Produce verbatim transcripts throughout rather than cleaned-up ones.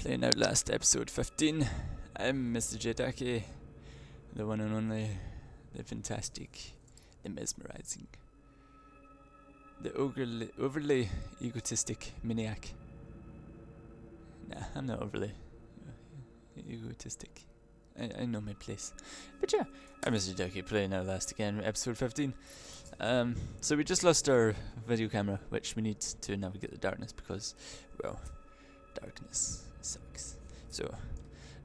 Playing Outlast episode fifteen. I'm Mister JDucky, the one and only, the fantastic, the mesmerizing, the overly, overly egotistic maniac. Nah, I'm not overly egotistic. I, I know my place. But yeah, I'm Mister JDucky playing Outlast again, episode fifteen. Um, so we just lost our video camera, which we need to navigate the darkness because, well, darkness sucks. So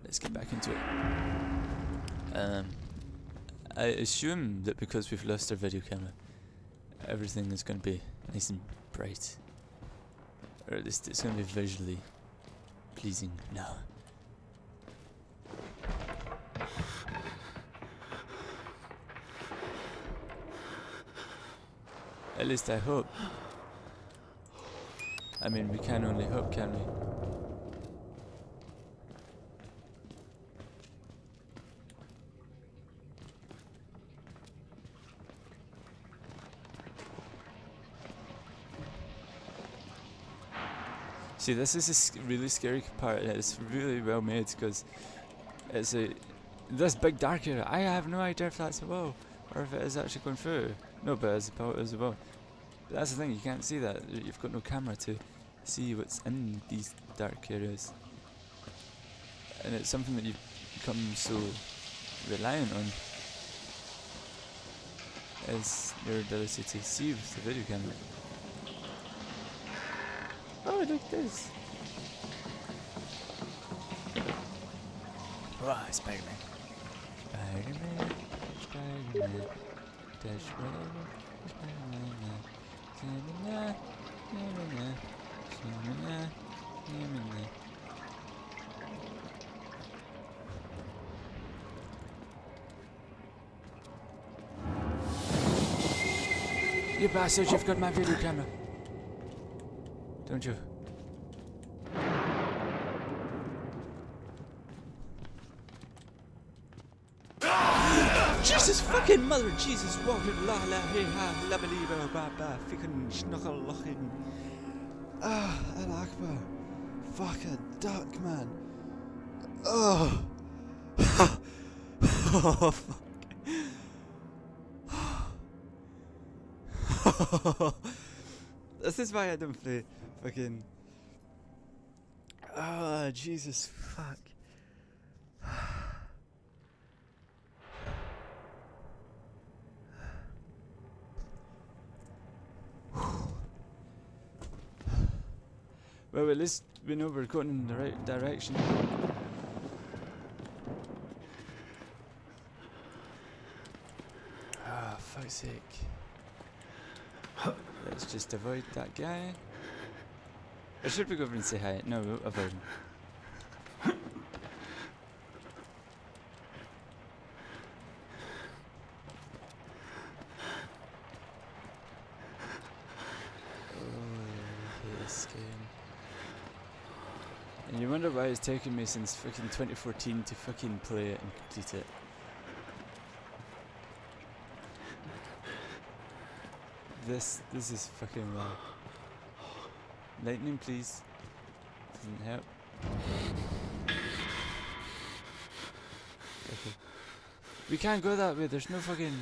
let's get back into it. Um, I assume that because we've lost our video camera, everything is going to be nice and bright, or at least it's going to be visually pleasing now. At least I hope. I mean, we can only hope, can we? See, this is a sc really scary part, and it's really well made because it's a this big dark area. I have no idea if that's a wall or if it is actually going through. No, but it's about as well. But that's the thing, you can't see that. You've got no camera to see what's in these dark areas, and it's something that you've become so reliant on is your ability to see with the video camera. Oh, look at this! Wow, Spider-Man! Spider-Man! Spider-Man! Dash whatever! Spider-Man! Spider-Man! Spider-Man! Spider-Man! Spider-Man! You bastard! You've got my video camera! Don't you? Jesus fucking mother, Jesus, walking la la hey ha, la believer, ba ba, fickin' schnuckle locking. Ah, an Akbar. Fuck a duck, man. Oh. Oh, fuck. This is why I don't play fucking. Ah, oh, Jesus, fuck. Well, at least we know we're going in the right direction. Ah, oh, fuck's sake. Let's just avoid that guy. Or should we go over and say hi? No, we'll avoid him. Oh, this game. And you wonder why it's taken me since fucking twenty fourteen to fucking play it and complete it. This this is fucking wild. Lightning, please. Doesn't help. Okay. We can't go that way. There's no fucking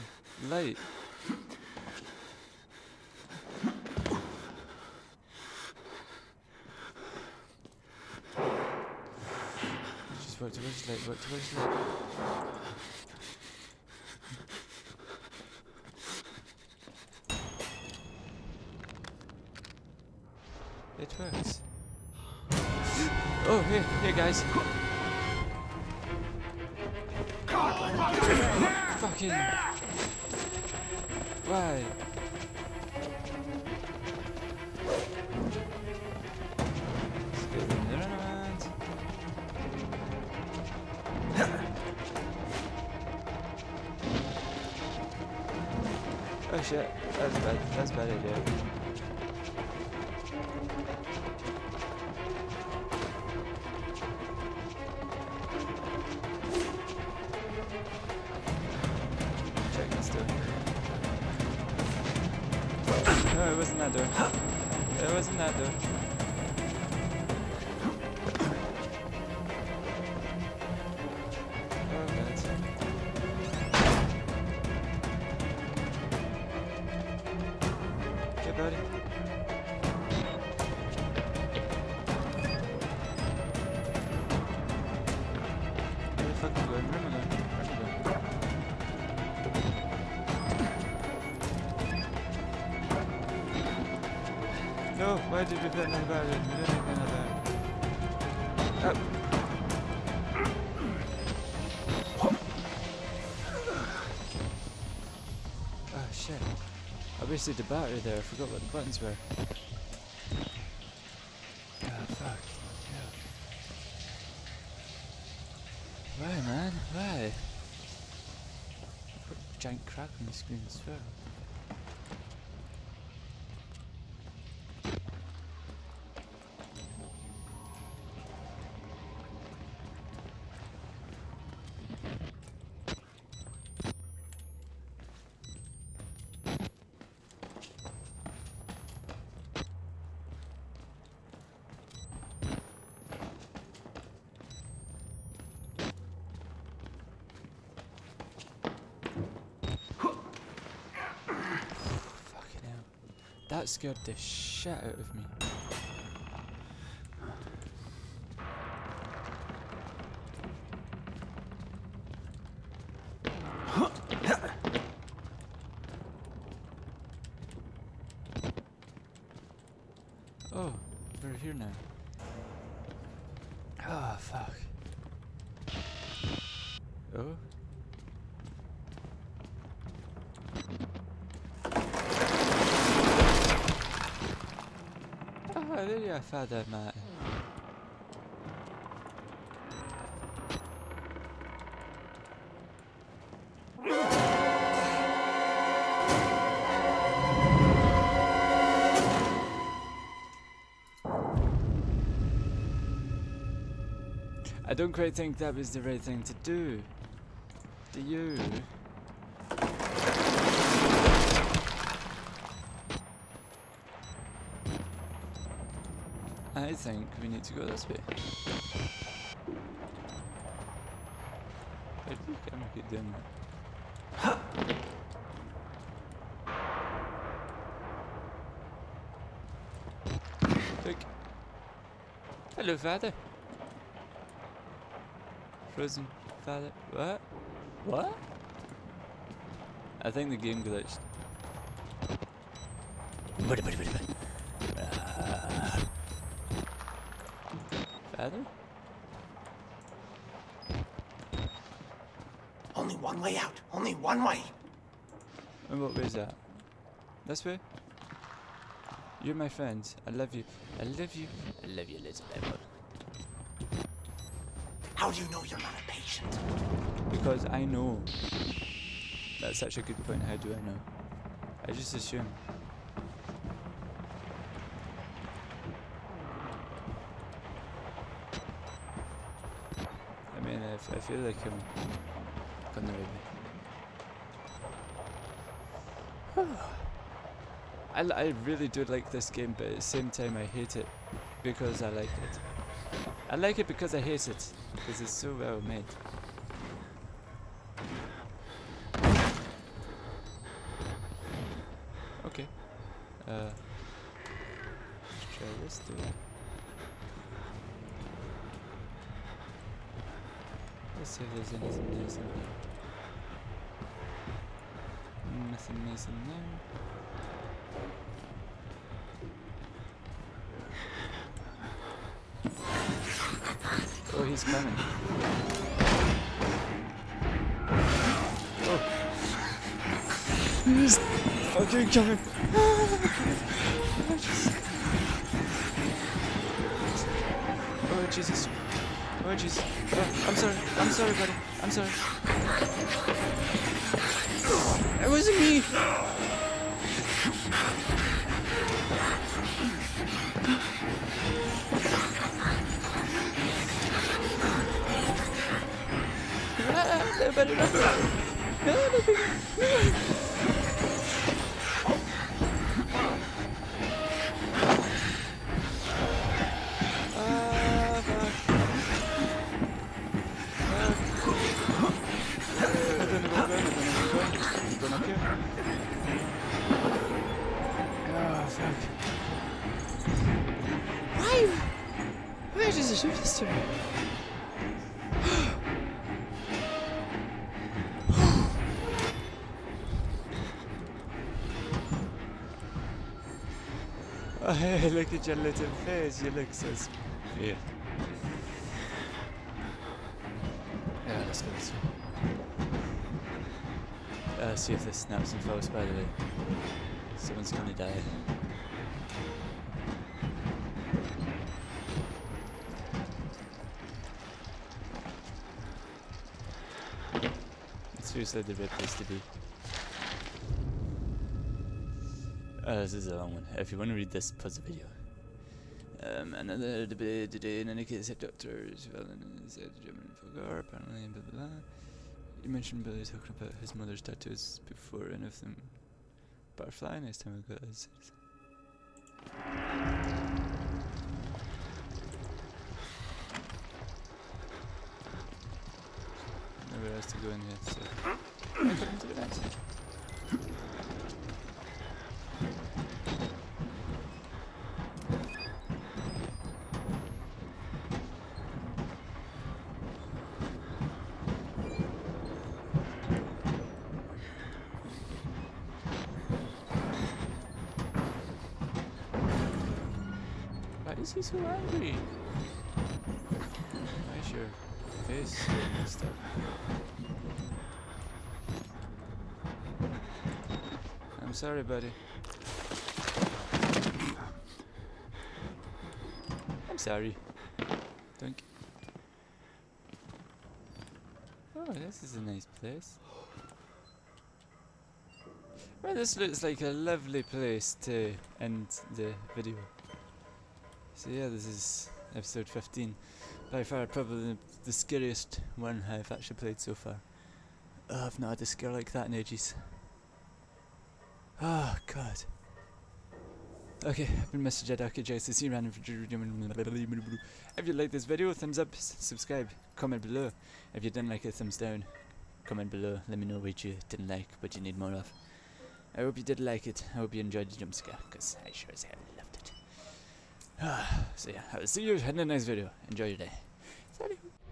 light. Just work towards light. Work towards light. It works. Oh, here, here, guys. Fucking. Why? Oh shit, that's bad. That's a bad idea. No, it wasn't that door. It wasn't that door. good. Really fucking good. Remember that. Remember that. No, why did we put nothing about it? We didn't make none of that. Oh. Obviously the battery there, I forgot what the buttons were. Ah, oh, fuck. Yeah. Why, man? Why? Giant crack on the screen as well. That scared the shit out of me. Oh, we're here now. Oh, fuck. Oh? I found that, Matt. I don't quite think that was the right thing to do. Do you? I think we need to go this way. Where did the camera get down? Ha! Look. Hello, father. Frozen father. What? What? I think the game glitched. Buddy, buddy, buddy, buddy. Only one way out. Only one way. And what way is that? This way? You're my friend. I love you. I love you. I love you, little devil. How do you know you're not a patient? Because I know. That's such a good point. How do I know? I just assume. I feel like I'm gonna really. I, I really do like this game, but at the same time I hate it because I like it. I like it because I hate it, because it's so well made. Okay. Uh, let's try this too. Let's see if there's anything nice in there. Nothing nice in there. Oh, he's coming. Oh. He's fucking coming. Oh, Jesus. Oh jeez. Oh, I'm sorry. I'm sorry, buddy. I'm sorry. It wasn't me! Ah, no, buddy, no. No, nothing. she's a shooter. Oh, hey, look at your little face, you look so weird. Yeah, let's go this way. Uh, see if this snaps and falls, by the way. Someone's gonna die. It's seriously the right place to be. Uh, this is a long one. If you want to read this, pause the video. Um, another debate today in any case, doctors, said German Fogar, apparently, blah blah blah. You mentioned Billy talking about his mother's tattoos before, and if them butterfly next time I go. Nowhere else to go in here, so. I couldn't do that. Why is he so angry? Why is your face so messed up? I'm sorry, buddy. I'm sorry. Thank you. Oh, this is a nice place. Well, this looks like a lovely place to end the video. So yeah, this is episode fifteen. By far, probably the scariest one I've actually played so far. Oh, I've not had a scare like that in ages. Oh, God. Okay, I've been Mister JDucky, J C C, random for. If you like this video, thumbs up, subscribe, comment below. If you didn't like it, thumbs down, comment below. Let me know what you didn't like, what you need more of. I hope you did like it. I hope you enjoyed the jump scare, because I sure as hell loved it. So yeah, I will see you in the next video. Enjoy your day. Salut.